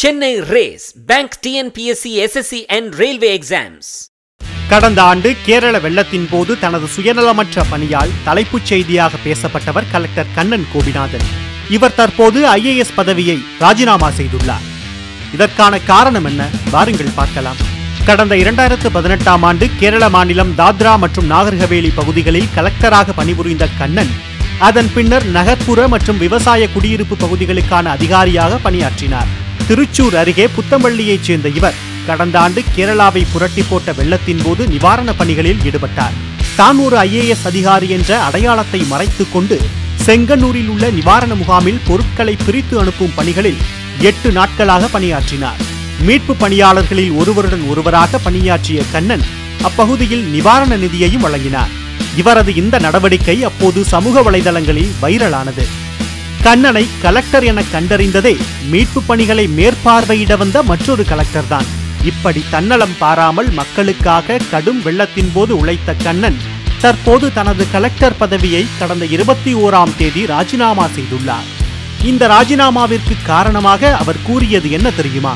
Chennai race bank TNPSC, SSC and railway exams. கடந்த ஆண்டு கேரள வெள்ளத்தின் போது தனது சுயநலமற்ற பணியால் தலைப்புச் செய்தியாக பேசப்பட்டவர் கலெக்டர் கண்ணன் கோபிநாதன். இவர் தற்போது IAS பதவியை ராஜினாமா செய்துள்ளார். இதற்கான காரணம் என்ன? வாருங்கள் பார்க்கலாம். கடந்த 2018 ஆண்டு கேரள மாநிலம் தாத்ரா மற்றும் நாகர்ஹவேலி பகுதிகளில் கலெக்டராக பணிபுரிந்த கண்ணன் அதன் பின்னர் நகர்ப்புற மற்றும் விவசாய குடியிருப்பு பகுதிகளுக்கான அதிகாரியாக பணியாற்றினார். திருச்சூர் அருகே புத்தமல்லியைச் சேர்ந்த இவர் கடந்த ஆண்டு கேரளாவை புரட்டி போட்ட வெள்ளத்தின் போது நிவாரணப் பணிகளில் ஈடுபட்டார். தான் ஒரு IAS அதிகாரி என்ற அடையாளத்தை மறைத்துக் கொண்டு செங்கன்னூரில் உள்ள நிவாரண முகாமில் பொருட்களை பிரித்து அனுப்பும் பணிகளில் 8 நாட்களாக பணியாற்றினார். மீட்பு பணியாளர்களில் ஒருவருடன் ஒருவராக பணியாற்றிய கண்ணன் அப்பகுதியில் நிவாரண நிதியையும் வழங்கினார். இவரது இந்த நடவடிக்கை அப்போது சமூக வலைதளங்களில் வைரலானது. கண்ணனை கலெக்டர் என கண்டறிந்ததே மீட்பு பணிகளை மேற்பார்வையிட வந்த மற்றொரு கலெக்டர் தான். இப்படி தன்னலம் பாராமல் மக்களுக்காக கடும் வெள்ளத்தின் போது உழைத்த கண்ணன் தற்போது தனது கலெக்டர் பதவியை கடந்த 21ஆம் தேதி ராஜினாமா செய்துள்ளார். இந்த ராஜினாமாவிற்கு காரணமாக அவர் கூறியது என்ன தெரியுமா?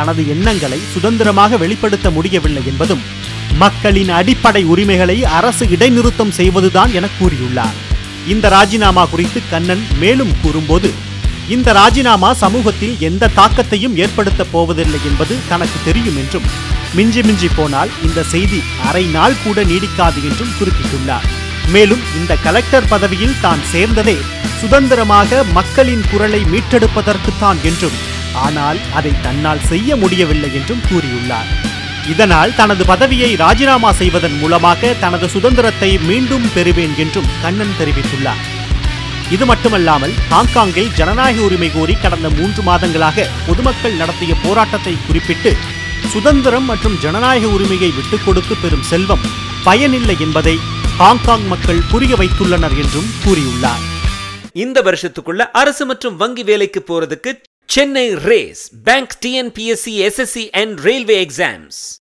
தனது எண்ணங்களை சுதந்திரமாக வெளிப்படுத்த முடியவில்லை என்பதும் மக்களின் அடிப்படை உரிமைகளை அரசு இடைநிறுத்தம் செய்வதுதான் என கூறியுள்ளார். இந்த ராஜினாமா குறித்து கண்ணன் மேலும் கூறும்போது, இந்த ராஜினாமா சமூகத்தில் எந்த தாக்கத்தையும் ஏற்படுத்தப் போவதில்லை என்பது தனக்கு தெரியும் என்றும், மிஞ்சி போனால் இந்த செய்தி அரை நாள் கூட நீடிக்காது என்றும் குறிப்பிட்டுள்ளார். மேலும் இந்த கலெக்டர் பதவியில் தான் சேர்ந்ததே சுதந்திரமாக மக்களின் குரலை மீட்டெடுப்பதற்குத்தான் என்றும், ஆனால் அதை தன்னால் செய்ய முடியவில்லை என்றும் கூறியுள்ளார். இதனால் தனது பதவியை ராஜினாமா செய்வதன் மூலமாக தனது சுதந்திரத்தை மீண்டும் பெறுவேன் என்றும் கண்ணன் தெரிவித்துள்ளார். இது மட்டுமல்லாமல் ஹாங்காங்கில் ஜனநாயக உரிமை கோரி கடந்த 3 மாதங்களாக பொதுமக்கள் நடத்திய போராட்டத்தை குறிப்பிட்டு, சுதந்திரம் மற்றும் ஜனநாயக உரிமையை விட்டுக் கொடுத்து பெறும் செல்வம் பயனில்லை என்பதை ஹாங்காங் மக்கள் புரிய வைத்துள்ளனர் என்றும் கூறியுள்ளார். இந்த வருஷத்துக்குள்ள அரசு மற்றும் வங்கி வேலைக்கு போறதுக்கு Chennai Race, Bank TNPSC, SSC and Railway Exams.